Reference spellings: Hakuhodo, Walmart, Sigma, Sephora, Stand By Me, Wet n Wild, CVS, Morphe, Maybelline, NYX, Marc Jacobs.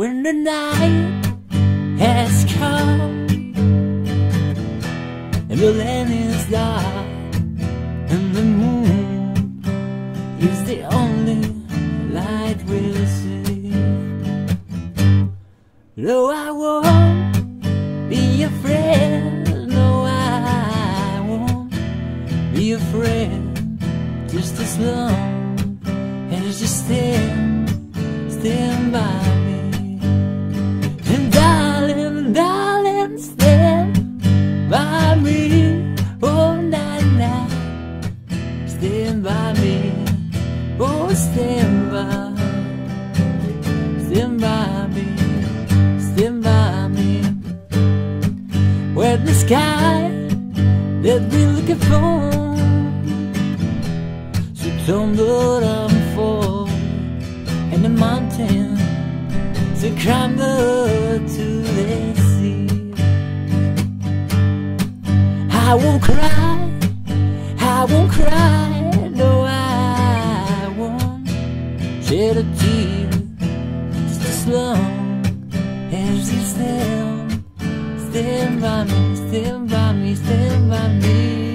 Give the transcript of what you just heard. when the night has come and the land is dark and the moon is the only light we'll see. Though I won't be afraid, no, I won't be afraid. Just as long as you stand by me. And darling, darling, stand by me all night now. Stand by me, oh stand by me, stand by me. Where the sky that we're looking for tumble and fall, and the mountain to crumble to the sea. I won't cry, I won't cry, no, I won't shed a tear, just as long as you stand by me, stand by me, stand by me.